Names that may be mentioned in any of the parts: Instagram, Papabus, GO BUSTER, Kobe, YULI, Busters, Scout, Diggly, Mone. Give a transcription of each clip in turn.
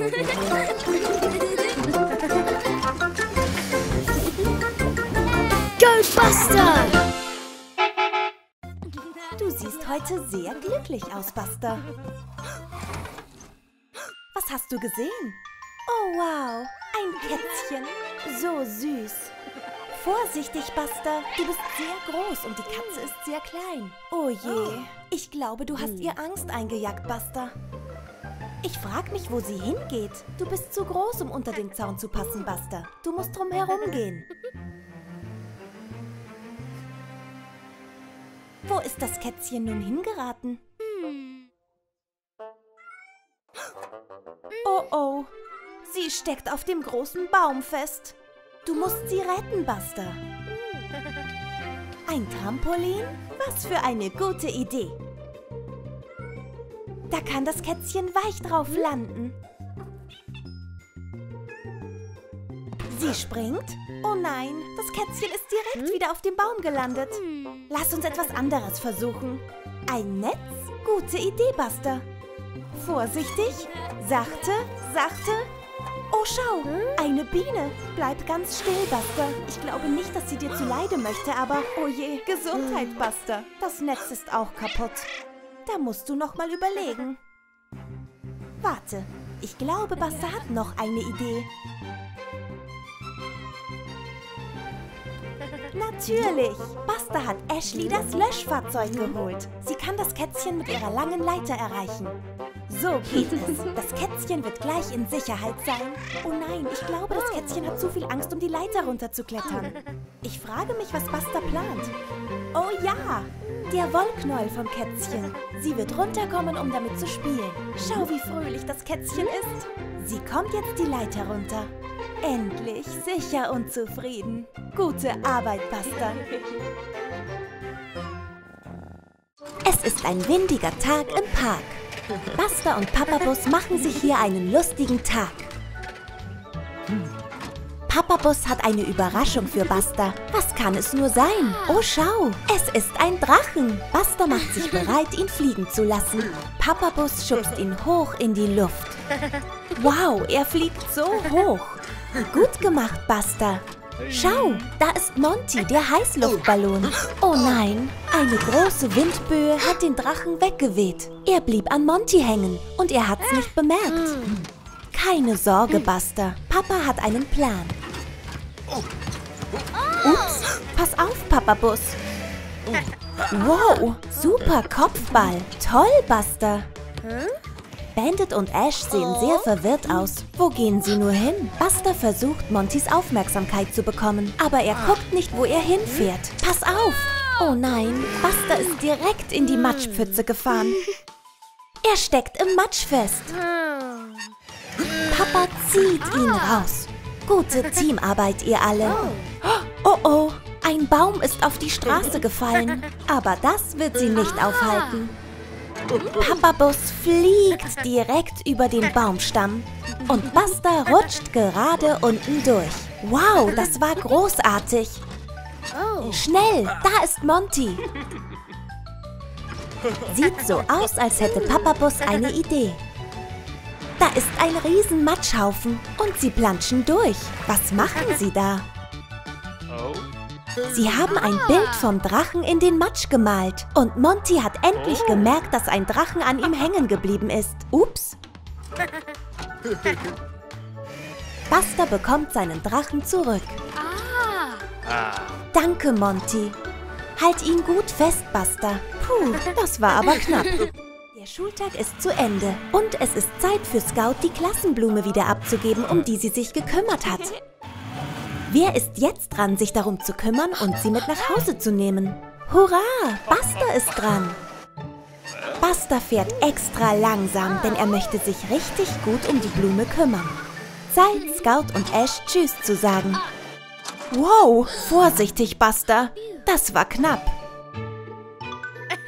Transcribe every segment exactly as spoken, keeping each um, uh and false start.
Go Buster! Du siehst heute sehr glücklich aus, Buster. Was hast du gesehen? Oh wow, ein Kätzchen. So süß. Vorsichtig, Buster. Du bist sehr groß und die Katze ist sehr klein. Oh je. Ich glaube, du hast ihr Angst eingejagt, Buster. Ich frag mich, wo sie hingeht. Du bist zu groß, um unter den Zaun zu passen, Buster. Du musst drum herumgehen. Wo ist das Kätzchen nun hingeraten? Oh oh, sie steckt auf dem großen Baum fest. Du musst sie retten, Buster. Ein Trampolin? Was für eine gute Idee. Da kann das Kätzchen weich drauf landen. Sie springt? Oh nein, das Kätzchen ist direkt wieder auf dem Baum gelandet. Lass uns etwas anderes versuchen. Ein Netz? Gute Idee, Buster. Vorsichtig, sachte, sachte. Oh, schau, eine Biene. Bleib ganz still, Buster. Ich glaube nicht, dass sie dir zuleide möchte, aber oh je, Gesundheit, Buster. Das Netz ist auch kaputt. Da musst du noch mal überlegen. Warte, ich glaube, Buster hat noch eine Idee. Natürlich! Buster hat Ashley das Löschfahrzeug geholt. Sie kann das Kätzchen mit ihrer langen Leiter erreichen. So geht es. Das Kätzchen wird gleich in Sicherheit sein. Oh nein, ich glaube, das Kätzchen hat zu viel Angst, um die Leiter runterzuklettern. Ich frage mich, was Buster plant. Oh ja! Der Wollknäuel vom Kätzchen. Sie wird runterkommen, um damit zu spielen. Schau, wie fröhlich das Kätzchen ist. Sie kommt jetzt die Leiter runter. Endlich sicher und zufrieden. Gute Arbeit, Buster. Es ist ein windiger Tag im Park. Buster und Papabus machen sich hier einen lustigen Tag. Papabus hat eine Überraschung für Buster. Was kann es nur sein? Oh, schau, es ist ein Drachen. Buster macht sich bereit, ihn fliegen zu lassen. Papabus schubst ihn hoch in die Luft. Wow, er fliegt so hoch. Gut gemacht, Buster. Schau, da ist Monty, der Heißluftballon. Oh nein, eine große Windböe hat den Drachen weggeweht. Er blieb an Monty hängen und er hat's nicht bemerkt. Keine Sorge, Buster. Papa hat einen Plan. Ups, pass auf, Papabus. Wow, super Kopfball. Toll, Buster. Bandit und Ash sehen sehr verwirrt aus. Wo gehen sie nur hin? Buster versucht, Montys Aufmerksamkeit zu bekommen. Aber er guckt nicht, wo er hinfährt. Pass auf! Oh nein, Buster ist direkt in die Matschpfütze gefahren. Er steckt im Matsch fest. Papa zieht ihn raus. Gute Teamarbeit, ihr alle. Oh oh, ein Baum ist auf die Straße gefallen. Aber das wird sie nicht aufhalten. Papabus fliegt direkt über den Baumstamm und Buster rutscht gerade unten durch. Wow, das war großartig. Schnell, da ist Monty. Sieht so aus, als hätte Papabus eine Idee. Da ist ein riesen Matschhaufen und sie planschen durch. Was machen sie da? Sie haben ein Bild vom Drachen in den Matsch gemalt. Und Monty hat endlich gemerkt, dass ein Drachen an ihm hängen geblieben ist. Ups. Buster bekommt seinen Drachen zurück. Danke, Monty. Halt ihn gut fest, Buster. Puh, das war aber knapp. Der Schultag ist zu Ende. Und es ist Zeit für Scout, die Klassenblume wieder abzugeben, um die sie sich gekümmert hat. Wer ist jetzt dran, sich darum zu kümmern und sie mit nach Hause zu nehmen? Hurra! Buster ist dran! Buster fährt extra langsam, denn er möchte sich richtig gut um die Blume kümmern. Zeit, Scout und Ash Tschüss zu sagen. Wow! Vorsichtig, Buster! Das war knapp!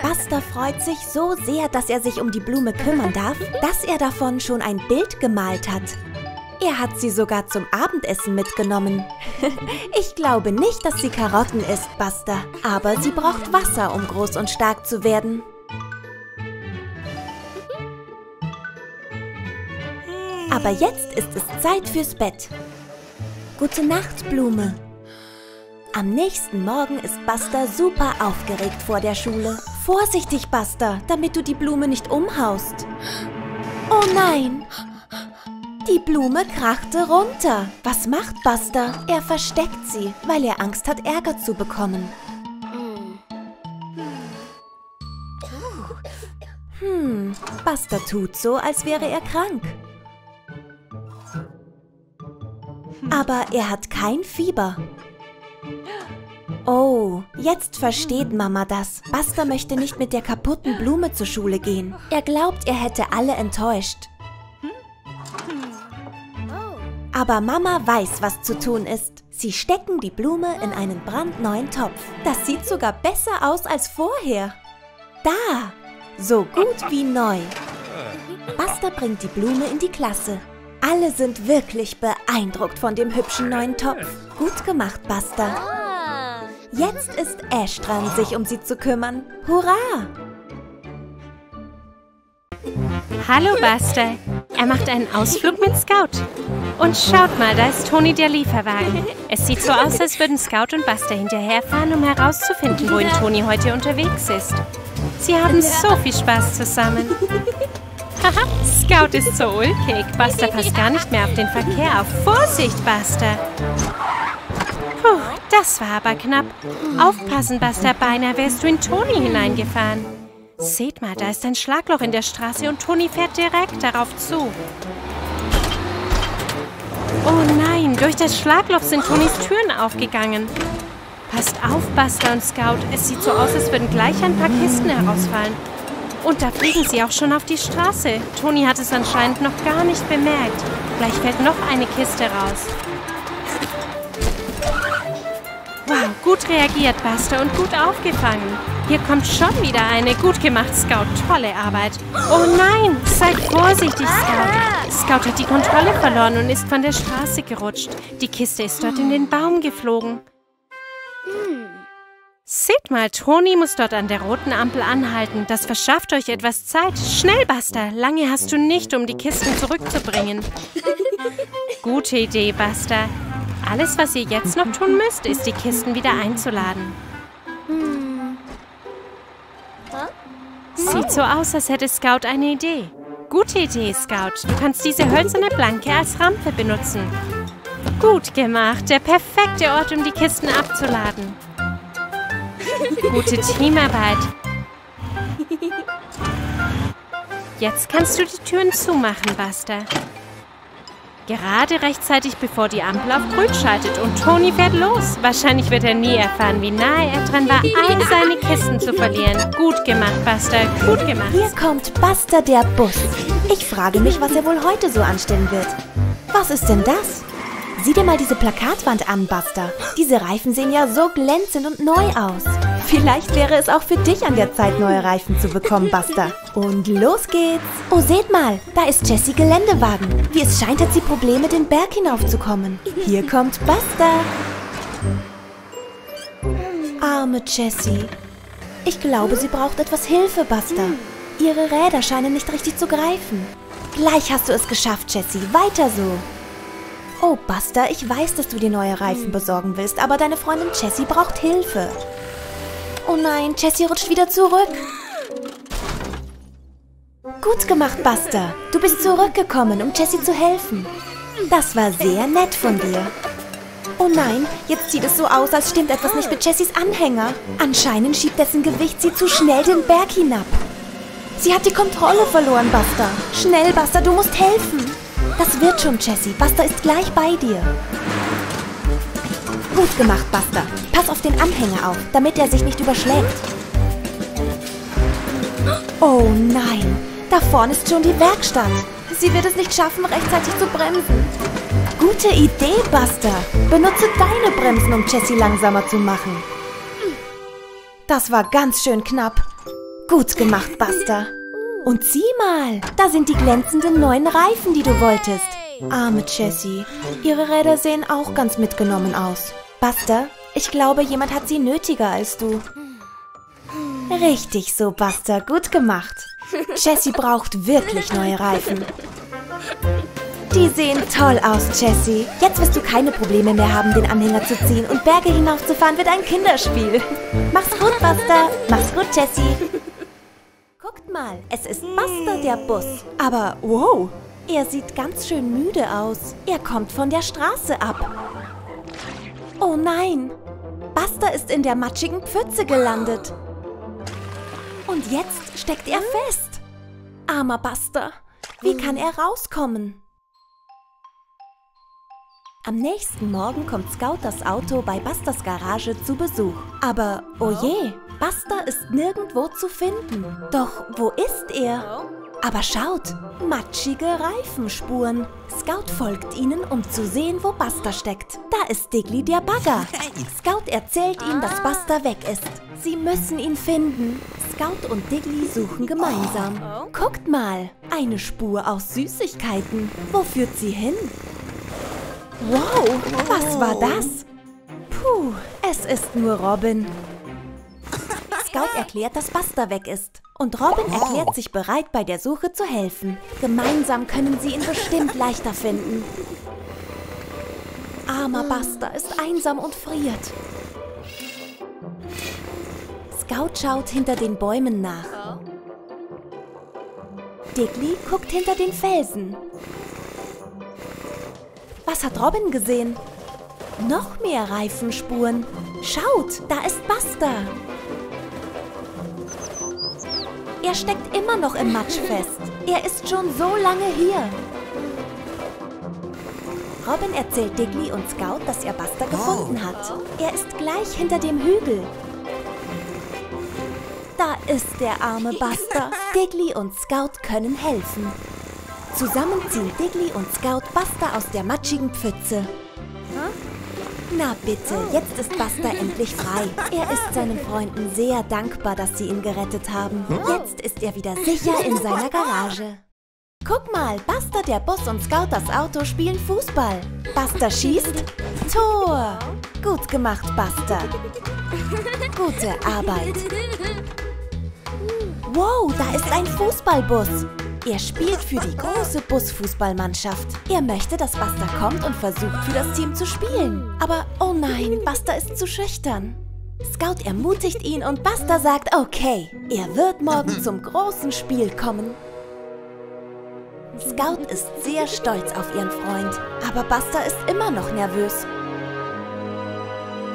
Buster freut sich so sehr, dass er sich um die Blume kümmern darf, dass er davon schon ein Bild gemalt hat. Er hat sie sogar zum Abendessen mitgenommen. Ich glaube nicht, dass sie Karotten isst, Buster. Aber sie braucht Wasser, um groß und stark zu werden. Aber jetzt ist es Zeit fürs Bett. Gute Nacht, Blume. Am nächsten Morgen ist Buster super aufgeregt vor der Schule. Vorsichtig, Buster, damit du die Blume nicht umhaust. Oh nein! Die Blume krachte runter. Was macht Buster? Er versteckt sie, weil er Angst hat, Ärger zu bekommen. Hm, Buster tut so, als wäre er krank. Aber er hat kein Fieber. Oh, jetzt versteht Mama das. Buster möchte nicht mit der kaputten Blume zur Schule gehen. Er glaubt, er hätte alle enttäuscht. Aber Mama weiß, was zu tun ist. Sie stecken die Blume in einen brandneuen Topf. Das sieht sogar besser aus als vorher. Da, so gut wie neu. Buster bringt die Blume in die Klasse. Alle sind wirklich beeindruckt von dem hübschen neuen Topf. Gut gemacht, Buster. Jetzt ist Ash dran, sich um sie zu kümmern. Hurra! Hallo, Buster. Er macht einen Ausflug mit Scout. Und schaut mal, da ist Toni, der Lieferwagen. Es sieht so aus, als würden Scout und Buster hinterherfahren, um herauszufinden, wohin Toni heute unterwegs ist. Sie haben so viel Spaß zusammen. Haha, Scout ist so ulkig. Buster passt gar nicht mehr auf den Verkehr auf. Vorsicht, Buster! Puh, das war aber knapp. Aufpassen, Buster, beinahe wärst du in Toni hineingefahren. Seht mal, da ist ein Schlagloch in der Straße und Toni fährt direkt darauf zu. Oh nein, durch das Schlagloch sind Tonis Türen aufgegangen. Passt auf, Buster und Scout. Es sieht so aus, als würden gleich ein paar Kisten herausfallen. Und da fliegen sie auch schon auf die Straße. Toni hat es anscheinend noch gar nicht bemerkt. Gleich fällt noch eine Kiste raus. Wow, gut reagiert, Buster, und gut aufgefangen. Hier kommt schon wieder eine. Gut gemacht, Scout. Tolle Arbeit. Oh nein, seid vorsichtig, Scout. Scout hat die Kontrolle verloren und ist von der Straße gerutscht. Die Kiste ist dort in den Baum geflogen. Seht mal, Toni muss dort an der roten Ampel anhalten. Das verschafft euch etwas Zeit. Schnell, Buster. Lange hast du nicht, um die Kisten zurückzubringen. Gute Idee, Buster. Alles, was ihr jetzt noch tun müsst, ist, die Kisten wieder einzuladen. Sieht so aus, als hätte Scout eine Idee. Gute Idee, Scout. Du kannst diese hölzerne Planke als Rampe benutzen. Gut gemacht. Der perfekte Ort, um die Kisten abzuladen. Gute Teamarbeit. Jetzt kannst du die Türen zumachen, Buster. Gerade rechtzeitig, bevor die Ampel auf Grün schaltet und Toni fährt los. Wahrscheinlich wird er nie erfahren, wie nahe er dran war, all seine Kisten zu verlieren. Gut gemacht, Buster. Gut gemacht. Hier kommt Buster, der Bus. Ich frage mich, was er wohl heute so anstellen wird. Was ist denn das? Sieh dir mal diese Plakatwand an, Buster. Diese Reifen sehen ja so glänzend und neu aus. Vielleicht wäre es auch für dich an der Zeit, neue Reifen zu bekommen, Buster. Und los geht's. Oh, seht mal, da ist Jessie Geländewagen. Wie es scheint, hat sie Probleme, den Berg hinaufzukommen. Hier kommt Buster. Arme Jessie. Ich glaube, sie braucht etwas Hilfe, Buster. Ihre Räder scheinen nicht richtig zu greifen. Gleich hast du es geschafft, Jessie. Weiter so. Oh, Buster, ich weiß, dass du dir neue Reifen besorgen willst, aber deine Freundin Jessie braucht Hilfe. Oh nein, Jessie rutscht wieder zurück. Gut gemacht, Buster. Du bist zurückgekommen, um Jessie zu helfen. Das war sehr nett von dir. Oh nein, jetzt sieht es so aus, als stimmt etwas nicht mit Jessies Anhänger. Anscheinend schiebt dessen Gewicht sie zu schnell den Berg hinab. Sie hat die Kontrolle verloren, Buster. Schnell, Buster, du musst helfen. Das wird schon, Jessie. Buster ist gleich bei dir. Gut gemacht, Buster. Pass auf den Anhänger auf, damit er sich nicht überschlägt. Oh nein, da vorne ist schon die Werkstatt. Sie wird es nicht schaffen, rechtzeitig zu bremsen. Gute Idee, Buster. Benutze deine Bremsen, um Jessie langsamer zu machen. Das war ganz schön knapp. Gut gemacht, Buster. Und sieh mal, da sind die glänzenden neuen Reifen, die du wolltest. Arme Jessie, ihre Räder sehen auch ganz mitgenommen aus. Buster, ich glaube, jemand hat sie nötiger als du. Richtig so, Buster, gut gemacht. Jessie braucht wirklich neue Reifen. Die sehen toll aus, Jessie. Jetzt wirst du keine Probleme mehr haben, den Anhänger zu ziehen. Und Berge hinaufzufahren wird ein Kinderspiel. Mach's gut, Buster. Mach's gut, Jessie. Guckt mal, es ist Buster, der Bus. Aber wow, er sieht ganz schön müde aus. Er kommt von der Straße ab. Oh nein, Buster ist in der matschigen Pfütze gelandet. Und jetzt steckt er fest. Armer Buster, wie kann er rauskommen? Am nächsten Morgen kommt Scout das Auto bei Busters Garage zu Besuch. Aber, oh je, Buster ist nirgendwo zu finden. Doch wo ist er? Aber schaut, matschige Reifenspuren. Scout folgt ihnen, um zu sehen, wo Buster steckt. Da ist Diggly der Bagger. Scout erzählt ihm, dass Buster weg ist. Sie müssen ihn finden. Scout und Diggly suchen gemeinsam. Guckt mal, eine Spur aus Süßigkeiten. Wo führt sie hin? Wow, was war das? Puh, es ist nur Robin. Scout erklärt, dass Buster weg ist. Und Robin erklärt sich bereit, bei der Suche zu helfen. Gemeinsam können sie ihn bestimmt leichter finden. Armer Buster ist einsam und friert. Scout schaut hinter den Bäumen nach. Diggly guckt hinter den Felsen. Was hat Robin gesehen? Noch mehr Reifenspuren. Schaut, da ist Buster. Er steckt immer noch im Matsch fest. Er ist schon so lange hier. Robin erzählt Diggly und Scout, dass er Buster gefunden hat. Er ist gleich hinter dem Hügel. Da ist der arme Buster. Diggly und Scout können helfen. Zusammen ziehen Diggly und Scout Buster aus der matschigen Pfütze. Na bitte, jetzt ist Buster endlich frei. Er ist seinen Freunden sehr dankbar, dass sie ihn gerettet haben. Jetzt ist er wieder sicher in seiner Garage. Guck mal, Buster, der Bus und Scout das Auto spielen Fußball. Buster schießt. Tor! Gut gemacht, Buster. Gute Arbeit. Wow, da ist ein Fußballbus. Er spielt für die große Busfußballmannschaft. Er möchte, dass Buster kommt und versucht, für das Team zu spielen. Aber oh nein, Buster ist zu schüchtern. Scout ermutigt ihn und Buster sagt, okay, er wird morgen zum großen Spiel kommen. Scout ist sehr stolz auf ihren Freund, aber Buster ist immer noch nervös.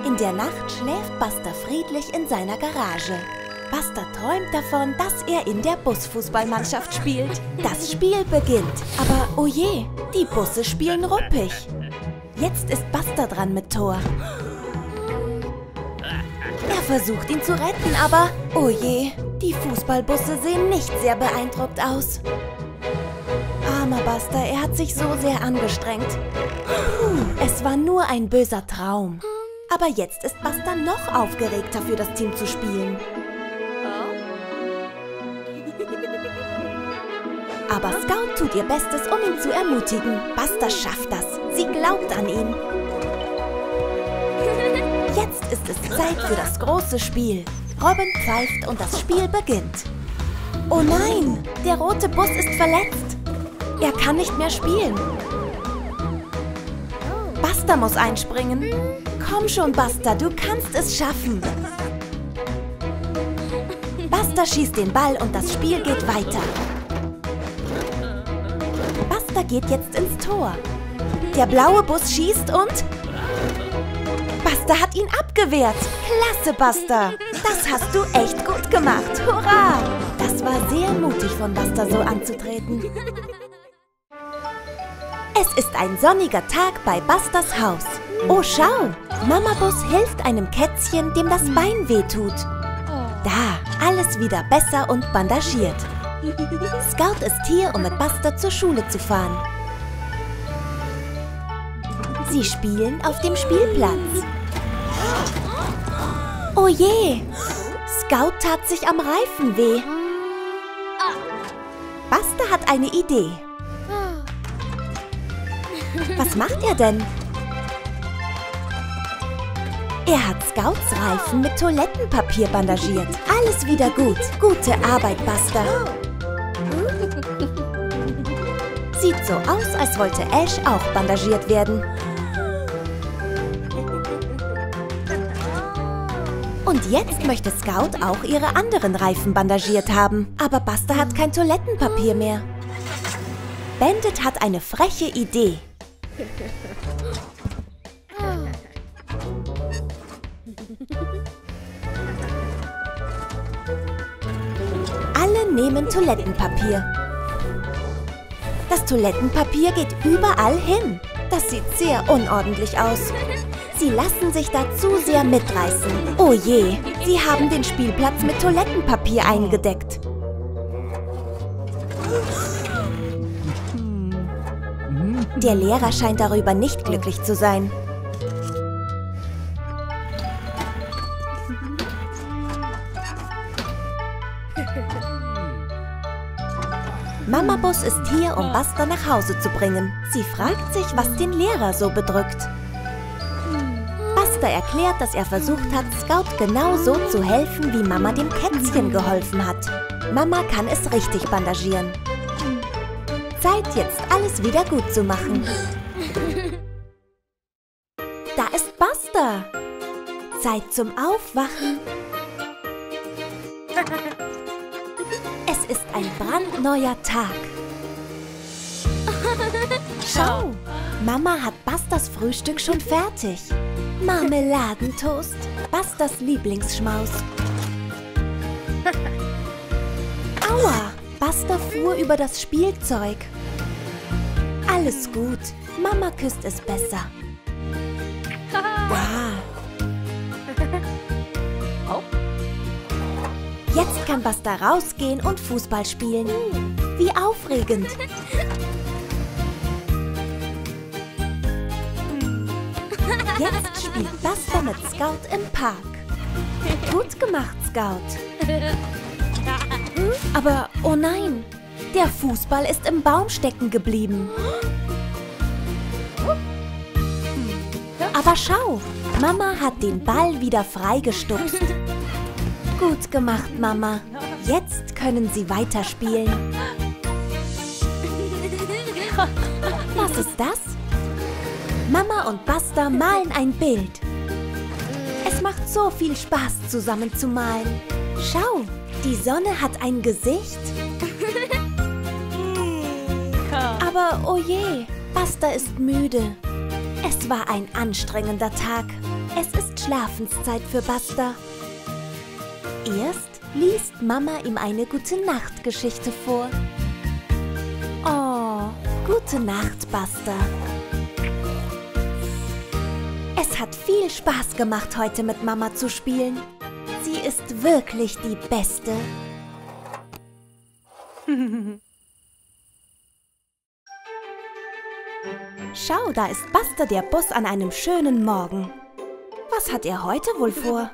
In der Nacht schläft Buster friedlich in seiner Garage. Buster träumt davon, dass er in der Busfußballmannschaft spielt. Das Spiel beginnt. Aber oh je, die Busse spielen ruppig. Jetzt ist Buster dran mit Tor. Er versucht ihn zu retten, aber oh je, die Fußballbusse sehen nicht sehr beeindruckt aus. Armer Buster, er hat sich so sehr angestrengt. Puh, es war nur ein böser Traum. Aber jetzt ist Buster noch aufgeregter, für das Team zu spielen. Aber Scout tut ihr Bestes, um ihn zu ermutigen. Buster schafft das. Sie glaubt an ihn. Jetzt ist es Zeit für das große Spiel. Robin pfeift und das Spiel beginnt. Oh nein, der rote Bus ist verletzt. Er kann nicht mehr spielen. Buster muss einspringen. Komm schon, Buster, du kannst es schaffen. Buster schießt den Ball und das Spiel geht weiter. Geht jetzt ins Tor. Der blaue Bus schießt und Buster hat ihn abgewehrt. Klasse, Buster. Das hast du echt gut gemacht. Hurra! Das war sehr mutig von Buster, so anzutreten. Es ist ein sonniger Tag bei Busters Haus. Oh, schau! Mama Bus hilft einem Kätzchen, dem das Bein wehtut. Da, alles wieder besser und bandagiert. Scout ist hier, um mit Buster zur Schule zu fahren. Sie spielen auf dem Spielplatz. Oh je! Scout tat sich am Reifen weh. Buster hat eine Idee. Was macht er denn? Er hat Scouts Reifen mit Toilettenpapier bandagiert. Alles wieder gut. Gute Arbeit, Buster. Sieht so aus, als wollte Ash auch bandagiert werden. Und jetzt möchte Scout auch ihre anderen Reifen bandagiert haben. Aber Buster hat kein Toilettenpapier mehr. Bandit hat eine freche Idee. Alle nehmen Toilettenpapier. Das Toilettenpapier geht überall hin. Das sieht sehr unordentlich aus. Sie lassen sich da zu sehr mitreißen. Oh je, sie haben den Spielplatz mit Toilettenpapier eingedeckt. Der Lehrer scheint darüber nicht glücklich zu sein. Mama Bus ist hier, um Buster nach Hause zu bringen. Sie fragt sich, was den Lehrer so bedrückt. Buster erklärt, dass er versucht hat, Scout genau so zu helfen, wie Mama dem Kätzchen geholfen hat. Mama kann es richtig bandagieren. Zeit, jetzt alles wieder gut zu machen. Da ist Buster. Zeit zum Aufwachen. Es ist ein brandneuer Tag. Schau, Mama hat Busters Frühstück schon fertig. Marmeladentoast, Busters Lieblingsschmaus. Aua, Buster fuhr über das Spielzeug. Alles gut, Mama küsst es besser. Ah. Jetzt kann Buster rausgehen und Fußball spielen. Wie aufregend! Jetzt spielt Buster mit Scout im Park. Gut gemacht, Scout. Aber, oh nein, der Fußball ist im Baum stecken geblieben. Aber schau, Mama hat den Ball wieder freigestupst. Gut gemacht, Mama. Jetzt können sie weiterspielen. Was ist das? Mama und Buster malen ein Bild. Es macht so viel Spaß, zusammen zu malen. Schau, die Sonne hat ein Gesicht. Aber oh je, Buster ist müde. Es war ein anstrengender Tag. Es ist Schlafenszeit für Buster. Erst liest Mama ihm eine Gute-Nacht-Geschichte vor. Oh, gute Nacht, Buster. Es hat viel Spaß gemacht, heute mit Mama zu spielen. Sie ist wirklich die Beste. Schau, da ist Buster der Bus an einem schönen Morgen. Was hat er heute wohl vor?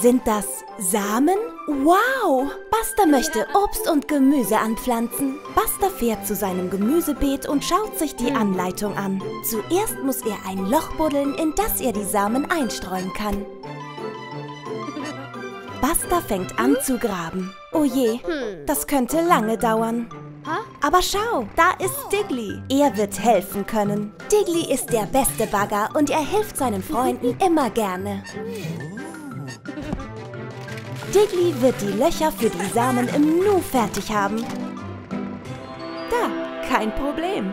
Sind das Samen? Wow! Buster möchte Obst und Gemüse anpflanzen. Buster fährt zu seinem Gemüsebeet und schaut sich die Anleitung an. Zuerst muss er ein Loch buddeln, in das er die Samen einstreuen kann. Buster fängt an zu graben. Oh je, das könnte lange dauern. Aber schau, da ist Diggly. Er wird helfen können. Diggly ist der beste Bagger und er hilft seinen Freunden immer gerne. Diggly wird die Löcher für die Samen im Nu fertig haben. Da, kein Problem.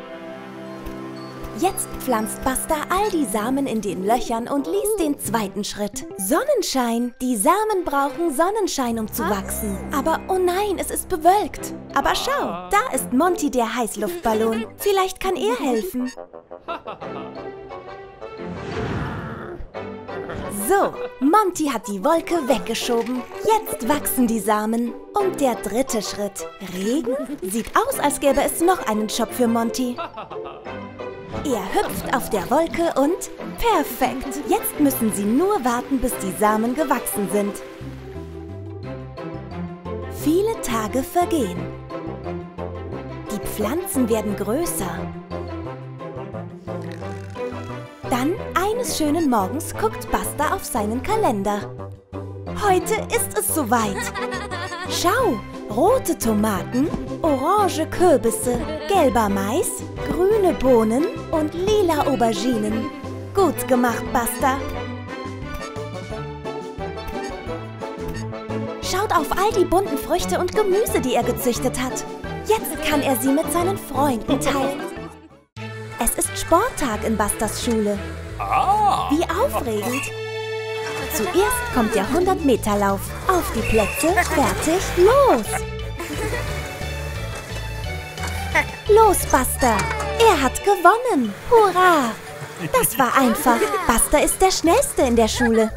Jetzt pflanzt Buster all die Samen in den Löchern und liest den zweiten Schritt. Sonnenschein. Die Samen brauchen Sonnenschein, um zu wachsen. Aber oh nein, es ist bewölkt. Aber schau, da ist Monty, der Heißluftballon. Vielleicht kann er helfen. So, Monty hat die Wolke weggeschoben. Jetzt wachsen die Samen. Und der dritte Schritt. Regen? Sieht aus, als gäbe es noch einen Job für Monty. Er hüpft auf der Wolke und... Perfekt! Jetzt müssen sie nur warten, bis die Samen gewachsen sind. Viele Tage vergehen. Die Pflanzen werden größer. Dann, eines schönen Morgens, guckt Buster auf seinen Kalender. Heute ist es soweit. Schau, rote Tomaten, orange Kürbisse, gelber Mais, grüne Bohnen und lila Auberginen. Gut gemacht, Buster! Schaut auf all die bunten Früchte und Gemüse, die er gezüchtet hat. Jetzt kann er sie mit seinen Freunden teilen. Es ist Sporttag in Busters Schule. Wie aufregend! Zuerst kommt der hundert-Meter-Lauf. Auf die Plätze, fertig, los! Los, Buster! Er hat gewonnen! Hurra! Das war einfach. Buster ist der Schnellste in der Schule.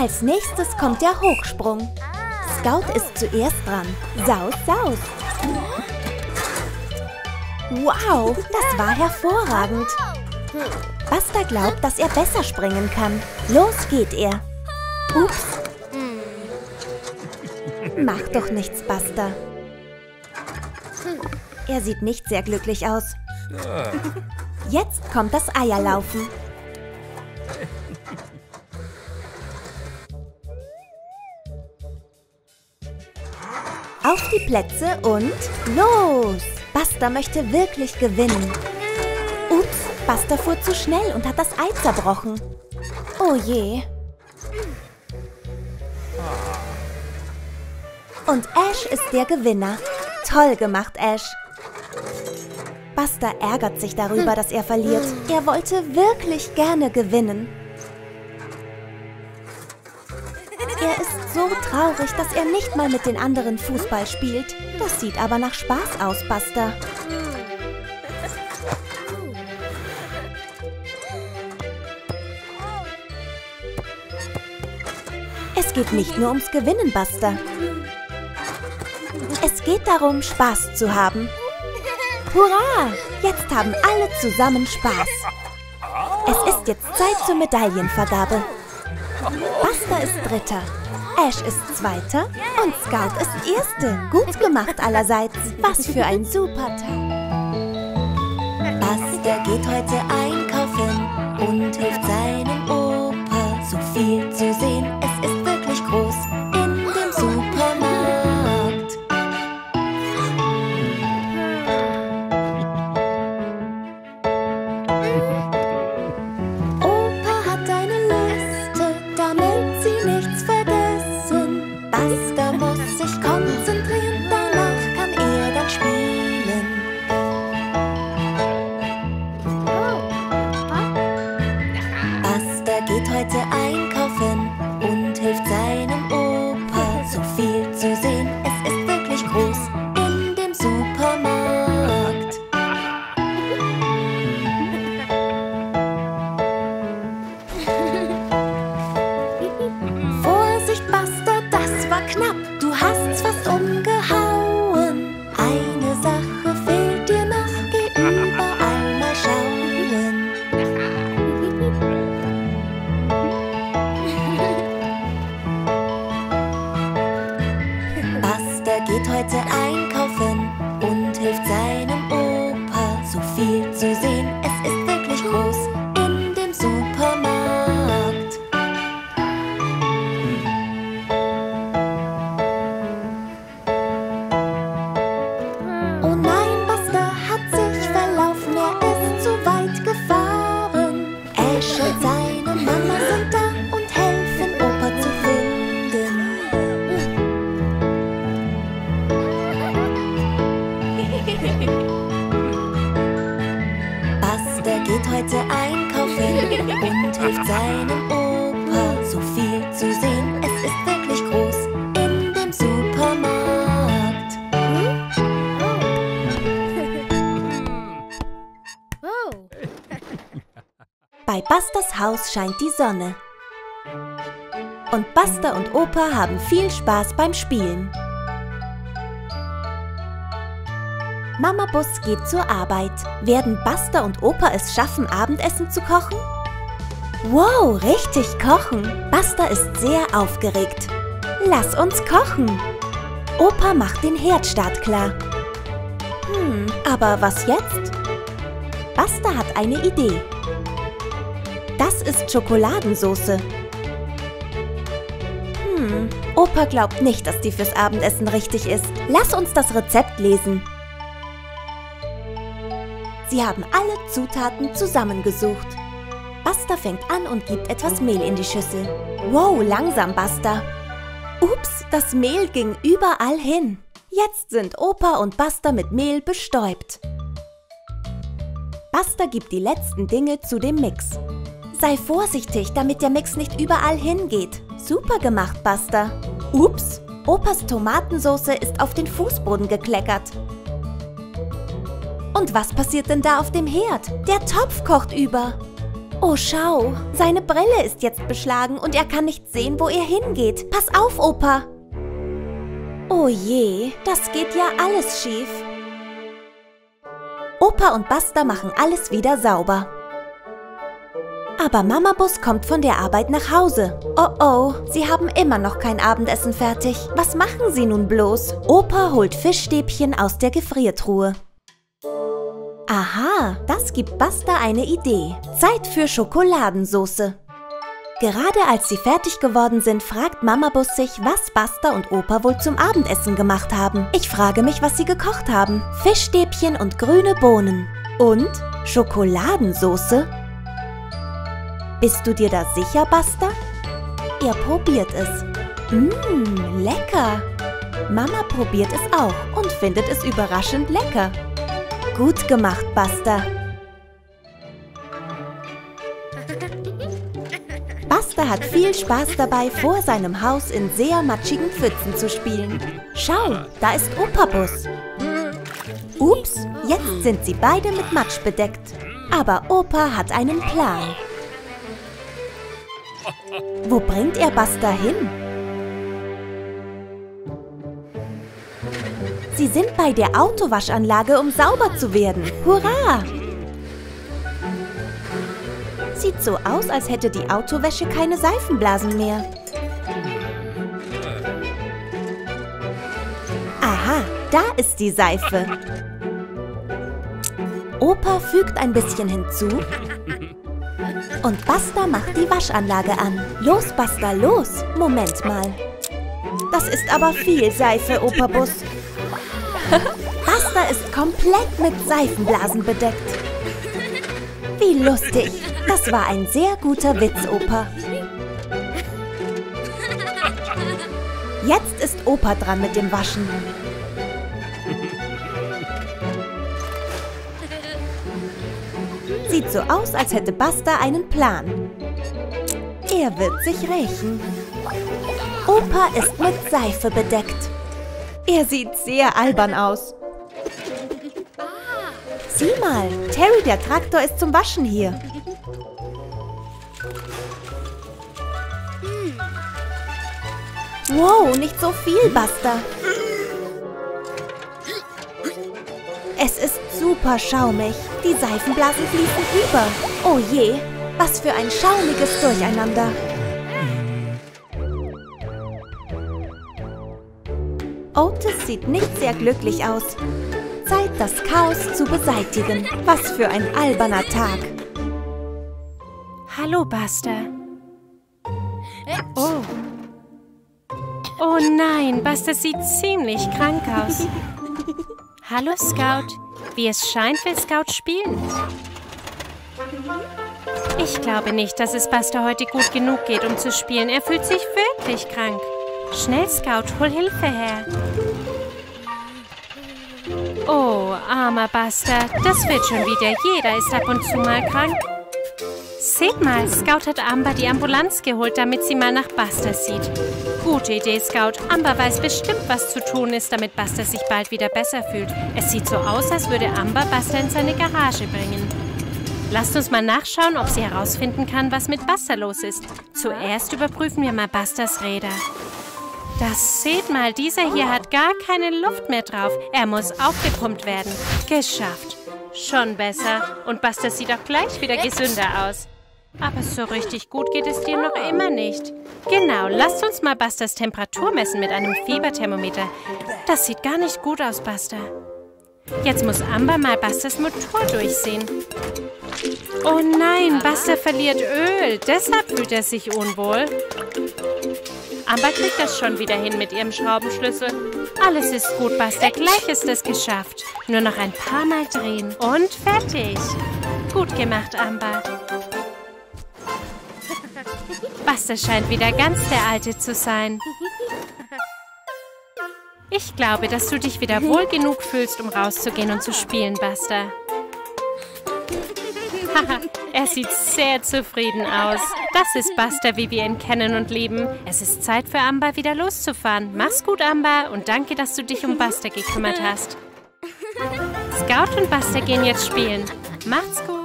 Als nächstes kommt der Hochsprung. Scout ist zuerst dran. Saus, saus! Wow, das war hervorragend! Buster glaubt, dass er besser springen kann. Los geht er. Ups. Mach doch nichts, Buster. Er sieht nicht sehr glücklich aus. Jetzt kommt das Eierlaufen. Auf die Plätze und los! Buster möchte wirklich gewinnen. Ups, Buster fuhr zu schnell und hat das Ei zerbrochen. Oh je. Und Ash ist der Gewinner. Toll gemacht, Ash. Buster ärgert sich darüber, dass er verliert. Er wollte wirklich gerne gewinnen. Er ist so traurig, dass er nicht mal mit den anderen Fußball spielt. Das sieht aber nach Spaß aus, Buster. Es geht nicht nur ums Gewinnen, Buster. Es geht darum, Spaß zu haben. Hurra! Jetzt haben alle zusammen Spaß. Es ist jetzt Zeit zur Medaillenvergabe. Buster ist Dritter, Ash ist Zweiter und Scout ist Erste. Gut gemacht allerseits. Was für ein super Tag. Buster geht heute einkaufen und hilft seinem Opa, so viel zu sehen. Es ist wirklich groß in dem Supermarkt. Bei Busters Haus scheint die Sonne. Und Buster und Opa haben viel Spaß beim Spielen. Mama Bus geht zur Arbeit. Werden Buster und Opa es schaffen, Abendessen zu kochen? Wow, richtig kochen! Buster ist sehr aufgeregt. Lass uns kochen! Opa macht den Herdstart klar. Hm, aber was jetzt? Buster hat eine Idee. Das ist Schokoladensauce. Hm, Opa glaubt nicht, dass die fürs Abendessen richtig ist. Lass uns das Rezept lesen. Sie haben alle Zutaten zusammengesucht. Buster fängt an und gibt etwas Mehl in die Schüssel. Wow, langsam, Buster. Ups, das Mehl ging überall hin. Jetzt sind Opa und Buster mit Mehl bestäubt. Buster gibt die letzten Dinge zu dem Mix. Sei vorsichtig, damit der Mix nicht überall hingeht. Super gemacht, Buster. Ups, Opas Tomatensauce ist auf den Fußboden gekleckert. Und was passiert denn da auf dem Herd? Der Topf kocht über. Oh, schau, seine Brille ist jetzt beschlagen und er kann nicht sehen, wo er hingeht. Pass auf, Opa. Oh je, das geht ja alles schief. Opa und Buster machen alles wieder sauber. Aber Mama Bus kommt von der Arbeit nach Hause. Oh oh, sie haben immer noch kein Abendessen fertig. Was machen sie nun bloß? Opa holt Fischstäbchen aus der Gefriertruhe. Aha, das gibt Buster eine Idee. Zeit für Schokoladensauce. Gerade als sie fertig geworden sind, fragt Mama Bus sich, was Buster und Opa wohl zum Abendessen gemacht haben. Ich frage mich, was sie gekocht haben. Fischstäbchen und grüne Bohnen. Und Schokoladensauce? Bist du dir da sicher, Buster? Er probiert es. Mmm, lecker. Mama probiert es auch und findet es überraschend lecker. Gut gemacht, Buster. Buster hat viel Spaß dabei, vor seinem Haus in sehr matschigen Pfützen zu spielen. Schau, da ist Opa Bus. Ups, jetzt sind sie beide mit Matsch bedeckt. Aber Opa hat einen Plan. Wo bringt er Buster hin? Sie sind bei der Autowaschanlage, um sauber zu werden. Hurra! Sieht so aus, als hätte die Autowäsche keine Seifenblasen mehr. Aha, da ist die Seife. Opa fügt ein bisschen hinzu. Und Buster macht die Waschanlage an. Los, Buster, los! Moment mal. Das ist aber viel Seife, Opa Bus. Buster ist komplett mit Seifenblasen bedeckt. Wie lustig. Das war ein sehr guter Witz, Opa. Jetzt ist Opa dran mit dem Waschen. Sieht so aus, als hätte Buster einen Plan. Er wird sich rächen. Opa ist mit Seife bedeckt. Er sieht sehr albern aus. Sieh mal, Terry, der Traktor, ist zum Waschen hier. Wow, nicht so viel, Buster. Es ist super schaumig. Die Seifenblasen fließen über. Oh je, was für ein schaumiges Durcheinander. Otis sieht nicht sehr glücklich aus. Zeit, das Chaos zu beseitigen. Was für ein alberner Tag. Hallo, Buster. Oh. Oh nein, Buster sieht ziemlich krank aus. Hallo, Scout. Wie es scheint, will Scout spielen. Ich glaube nicht, dass es Buster heute gut genug geht, um zu spielen. Er fühlt sich wirklich krank. Schnell, Scout, hol Hilfe her. Oh, armer Buster, das wird schon wieder. Jeder ist ab und zu mal krank. Seht mal, Scout hat Amber die Ambulanz geholt, damit sie mal nach Buster sieht. Gute Idee, Scout. Amber weiß bestimmt, was zu tun ist, damit Buster sich bald wieder besser fühlt. Es sieht so aus, als würde Amber Buster in seine Garage bringen. Lasst uns mal nachschauen, ob sie herausfinden kann, was mit Buster los ist. Zuerst überprüfen wir mal Busters Räder. Das seht mal, dieser hier hat gar keine Luft mehr drauf. Er muss aufgepumpt werden. Geschafft. Schon besser. Und Buster sieht auch gleich wieder gesünder aus. Aber so richtig gut geht es dir noch immer nicht. Genau, lasst uns mal Busters Temperatur messen mit einem Fieberthermometer. Das sieht gar nicht gut aus, Buster. Jetzt muss Amber mal Busters Motor durchsehen. Oh nein, Buster verliert Öl. Deshalb fühlt er sich unwohl. Amber kriegt das schon wieder hin mit ihrem Schraubenschlüssel. Alles ist gut, Buster. Gleich ist es geschafft. Nur noch ein paar Mal drehen. Und fertig. Gut gemacht, Amber. Buster scheint wieder ganz der Alte zu sein. Ich glaube, dass du dich wieder wohl genug fühlst, um rauszugehen und zu spielen, Buster. Haha, er sieht sehr zufrieden aus. Das ist Buster, wie wir ihn kennen und lieben. Es ist Zeit für Amber, wieder loszufahren. Mach's gut, Amber, und danke, dass du dich um Buster gekümmert hast. Scout und Buster gehen jetzt spielen. Macht's gut.